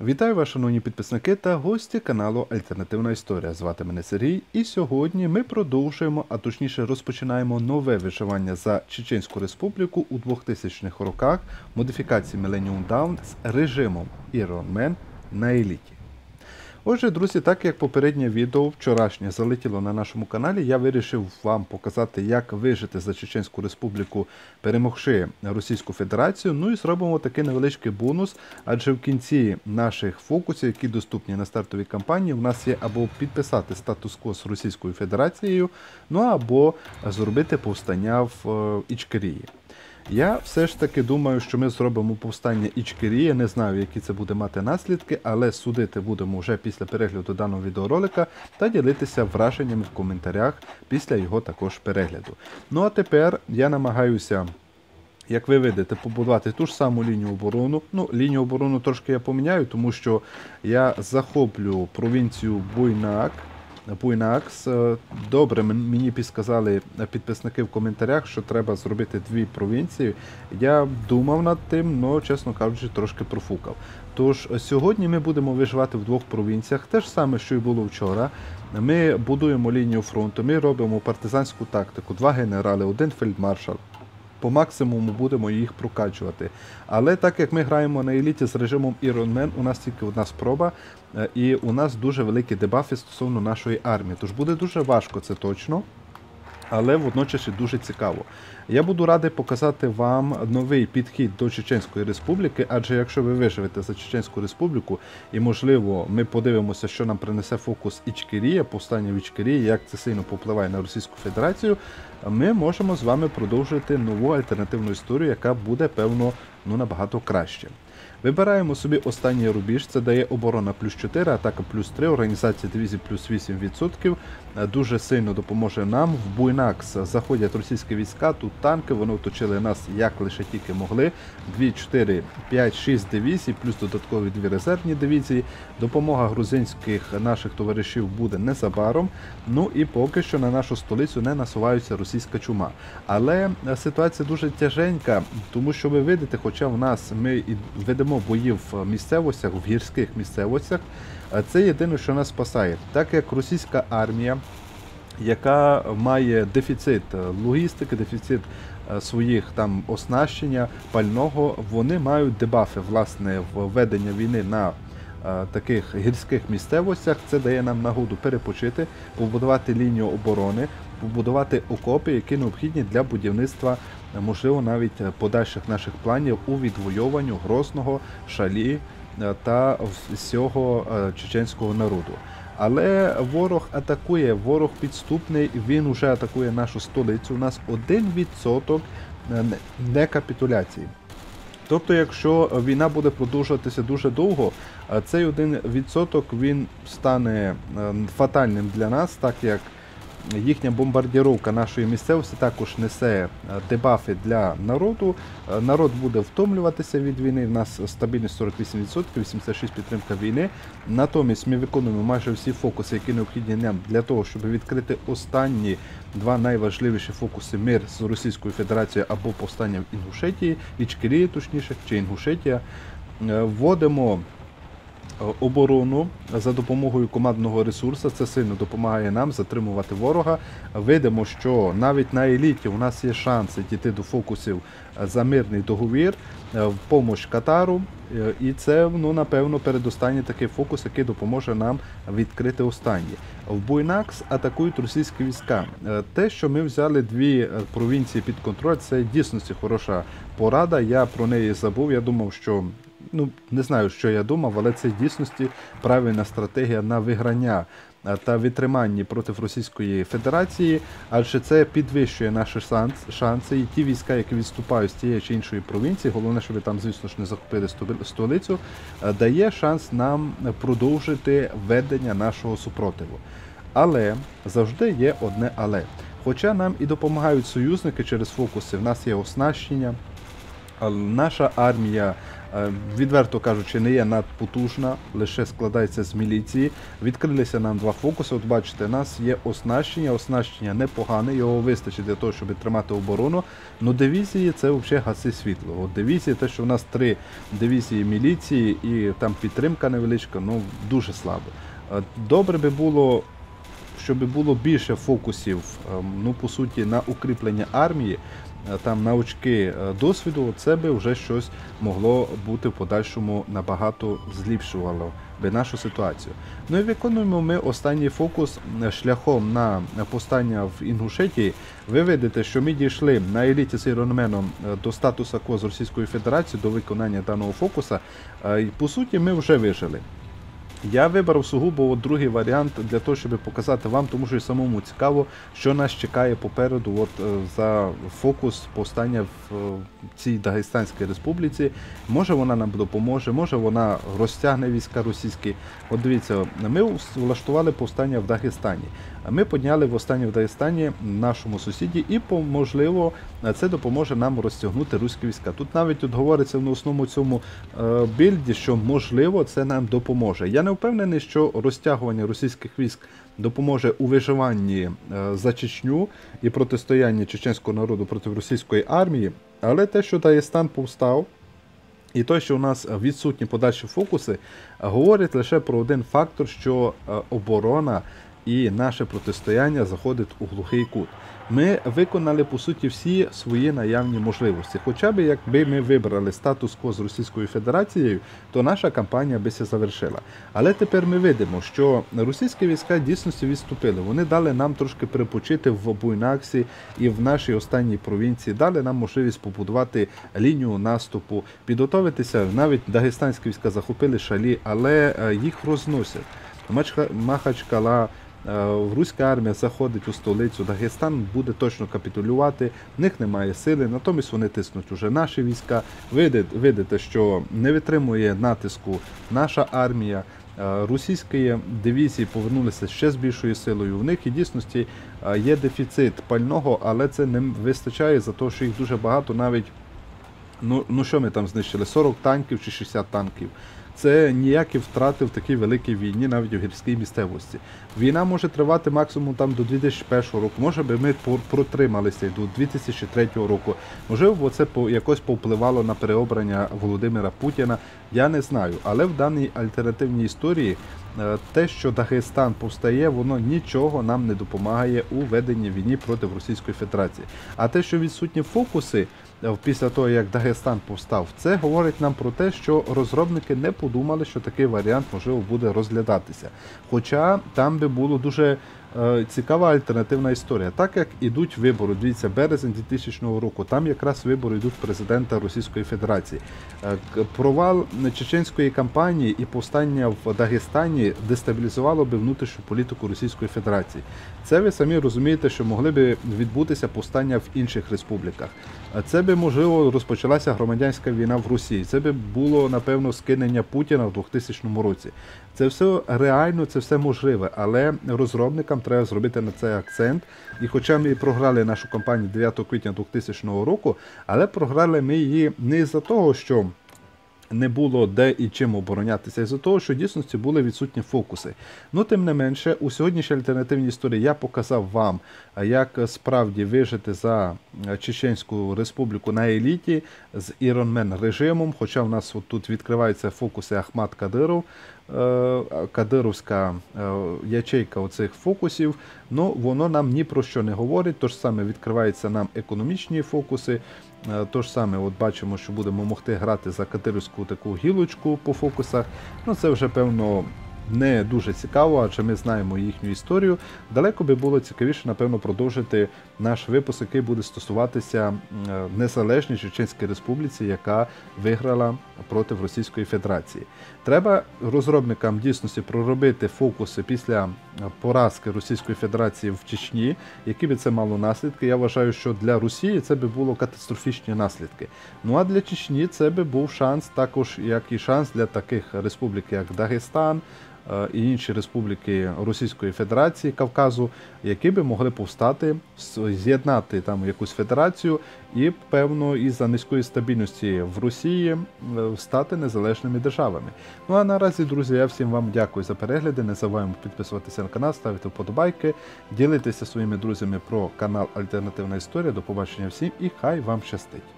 Вітаю вас, шановні підписники та гості каналу Альтернативна історія. Звати мене Сергій, і сьогодні ми продовжуємо, а точніше розпочинаємо нове виживання за Чеченську Республіку у 2000-х роках модифікації Millennium Dawn з режимом Іронмен на еліті. Отже, друзі, так як попереднє відео вчорашнє залетіло на нашому каналі, я вирішив вам показати, як вижити за Чеченську Республіку, перемогши Російську Федерацію. Ну і зробимо такий невеличкий бонус, адже в кінці наших фокусів, які доступні на стартовій кампанії, в нас є або підписати статус-кво з Російською Федерацією, ну або зробити повстання в Ічкерії. Я все ж таки думаю, що ми зробимо повстання Ічкерії, не знаю, які це буде мати наслідки, але судити будемо вже після перегляду даного відеоролика та ділитися враженнями в коментарях після його також перегляду. Ну а тепер я намагаюся, як ви видите, побудувати ту ж саму лінію оборони. Ну, лінію оборони трошки я поміняю, тому що я захоплю провінцію Буйнак. Добре, мені підказали підписники в коментарях, що треба зробити дві провінції. Я думав над тим, але, чесно кажучи, трошки профукав. Тож, сьогодні ми будемо виживати в двох провінціях. Те ж саме, що і було вчора. Ми будуємо лінію фронту, ми робимо партизанську тактику. Два генерали, один фельдмаршал. По максимуму будемо їх прокачувати. Але так як ми граємо на еліті з режимом Іронмен, у нас тільки одна спроба, і у нас дуже великі дебафи стосовно нашої армії. Тож буде дуже важко, це точно, але водночас і дуже цікаво. Я буду радий показати вам новий підхід до Чеченської Республіки, адже якщо ви виживете за Чеченську Республіку, і можливо ми подивимося, що нам принесе фокус Ічкерія, повстання в Ічкерії, як це сильно попливає на Російську Федерацію, ми можемо з вами продовжити нову альтернативну історію, яка буде, певно, набагато краще. Вибираємо собі останній рубіж, це дає оборона плюс 4, атака плюс 3, організація дивізії плюс 8%. Дуже сильно допоможе нам. В Буйнакс заходять російські війська, тут танки, вони оточили нас як лише тільки могли. 2, 4, 5, 6 дивізій, плюс додаткові 2 резервні дивізії. Допомога грузинських наших товаришів буде незабаром. Ну і поки що на нашу столицю не насувається російська чума. Але ситуація дуже тяженька, тому що ви видите, хоча в нас ми і ведемо бої в місцевостях, в гірських місцевостях, це єдине, що нас спасає. Так як російська армія, яка має дефіцит логістики, дефіцит своїх там оснащення, пального, вони мають дебафи, власне, введення війни на таких гірських місцевостях. Це дає нам нагоду перепочити, побудувати лінію оборони, побудувати окопи, які необхідні для будівництва, можливо, навіть подальших наших планів у відвоюванню Грозного, Шалі та всього чеченського народу. Але ворог атакує, ворог підступний, він вже атакує нашу столицю. У нас 1% некапітуляції. Тобто, якщо війна буде продовжуватися дуже довго, цей 1% він стане фатальним для нас, так як їхня бомбардіровка нашої місцевості також несе дебафи для народу. Народ буде втомлюватися від війни, в нас стабільність 48%, 86% підтримка війни. Натомість ми виконуємо майже всі фокуси, які необхідні нам для того, щоб відкрити останні два найважливіші фокуси: мир з Російською Федерацією або повстання в Інгушетії, Ічкерії точніше, чи Інгушетія. Вводимо оборону за допомогою командного ресурсу, це сильно допомагає нам затримувати ворога. Видимо, що навіть на еліті у нас є шанси дійти до фокусів за мирний договір, в помощь Катару, і це, напевно, передостанній такий фокус, який допоможе нам відкрити останній. В Буйнакс атакують російські війська. Те, що ми взяли дві провінції під контроль, це дійсно хороша порада, я про неї забув, я думав, що не знаю, що я думав, але це в дійсності правильна стратегія на виграння та відтримання проти Російської Федерації, адже це підвищує наші шанси, і ті війська, які відступають з тієї чи іншої провінції, головне, щоб там, звісно ж, не захопили столицю, дає шанс нам продовжити ведення нашого супротиву. Але завжди є одне але. Хоча нам і допомагають союзники через фокуси, в нас є оснащення, наша армія, відверто кажучи, не є надпотужна, лише складається з міліції. Відкрилися нам два фокуси. От бачите, у нас є оснащення, оснащення непогане, його вистачить для того, щоб тримати оборону. Но дивізії – це взагалі гаси світло. От дивізії, те, що в нас 3 дивізії міліції і там підтримка невеличка, ну дуже слабо. Добре би було, щоб було більше фокусів, ну по суті, на укріплення армії, там на очки досвіду, це би вже щось могло бути в подальшому набагато зліпшувало би нашу ситуацію. Ну і виконуємо ми останній фокус шляхом на повстання в Інгушетії. Ви видите, що ми дійшли на еліті з Іронменом до статусу КО з Російської Федерації, до виконання даного фокуса, і по суті ми вже вижили. Я вибрав сугубо другий варіант для того, щоб показати вам, тому що і самому цікаво, що нас чекає попереду от, за фокус повстання в цій Дагестанській республіці. Може вона нам допоможе, може вона розтягне війська російські. От дивіться, ми влаштували повстання в Дагестані. Ми підняли повстання в Дагестані нашому сусіді і, можливо, це допоможе нам розтягнути руські війська. Тут навіть от говориться в основному цьому більді, що можливо це нам допоможе. Я не впевнений, що розтягування російських військ допоможе у виживанні за Чечню і протистоянні чеченського народу проти російської армії, але те, що Дагестан повстав, і те, що у нас відсутні подальші фокуси, говорить лише про один фактор, що оборона і наше протистояння заходить у глухий кут. Ми виконали, по суті, всі свої наявні можливості. Хоча б, якби ми вибрали статус-кво з Російською Федерацією, то наша кампанія би се завершила. Але тепер ми видимо, що російські війська дійсно відступили. Вони дали нам трошки перепочити в Буйнаксі і в нашій останній провінції, дали нам можливість побудувати лінію наступу, підготовитися. Навіть дагестанські війська захопили Шалі, але їх розносять. Махачкала, руська армія заходить у столицю, Дагестан буде точно капітулювати, в них немає сили, натомість вони тиснуть уже наші війська. Видите, що не витримує натиску наша армія, російські дивізії повернулися ще з більшою силою. В них і дійсності є дефіцит пального, але це не вистачає, за те, що їх дуже багато, навіть, ну що ми там знищили, 40 танків чи 60 танків. Це ніякі втрати в такій великій війні, навіть у гірській місцевості. Війна може тривати максимум там до 2001 року, може би ми протрималися до 2003 року. Можливо, це якось повпливало на переобрання Володимира Путіна, я не знаю. Але в даній альтернативній історії те, що Дагестан повстає, воно нічого нам не допомагає у веденні війни проти Російської Федерації. А те, що відсутні фокуси після того, як Дагестан повстав, це говорить нам про те, що розробники не подумали, що такий варіант, можливо, буде розглядатися. Хоча там би було дуже цікава альтернативна історія. Так як ідуть вибори, дивіться, березень 2000 року, там якраз вибори йдуть президента Російської Федерації. Провал чеченської кампанії і повстання в Дагестані дестабілізувало би внутрішню політику Російської Федерації. Це ви самі розумієте, що могли би відбутися повстання в інших республіках. Це би, можливо, розпочалася громадянська війна в Росії. Це би було, напевно, скинення Путіна в 2000 році. Це все реально, це все можливе, але розробникам треба зробити на це акцент. І хоча ми програли нашу кампанію 9 квітня 2000 року, але програли ми її не із-за того, що не було де і чим оборонятися, із-за того, що дійсно були відсутні фокуси. Ну, тим не менше, у сьогоднішній альтернативній історії я показав вам, як справді вижити за Чеченську Республіку на еліті з Іронмен режимом, хоча в нас тут відкриваються фокуси Ахмат Кадиров, кадировська ячейка оцих фокусів, ну воно нам ні про що не говорить, тож саме відкриваються нам економічні фокуси, тож саме от бачимо, що будемо могти грати за кадировську таку гілочку по фокусах, ну це вже певно не дуже цікаво, адже ми знаємо їхню історію. Далеко би було цікавіше, напевно, продовжити наш випуск, який буде стосуватися незалежної Чеченської Республіки, яка виграла проти Російської Федерації. Треба розробникам дійсності проробити фокуси після поразки Російської Федерації в Чечні, які би це мало наслідки. Я вважаю, що для Росії це би було катастрофічні наслідки. Ну а для Чечні це би був шанс, також як і шанс для таких республік, як Дагестан, і інші республіки Російської Федерації, Кавказу, які би могли повстати, з'єднати там якусь федерацію і, певно, із-за низької стабільності в Росії стати незалежними державами. Ну а наразі, друзі, я всім вам дякую за перегляди, не забуваємо підписуватися на канал, ставити вподобайки, ділитися своїми друзями про канал Альтернативна історія. До побачення всім і хай вам щастить!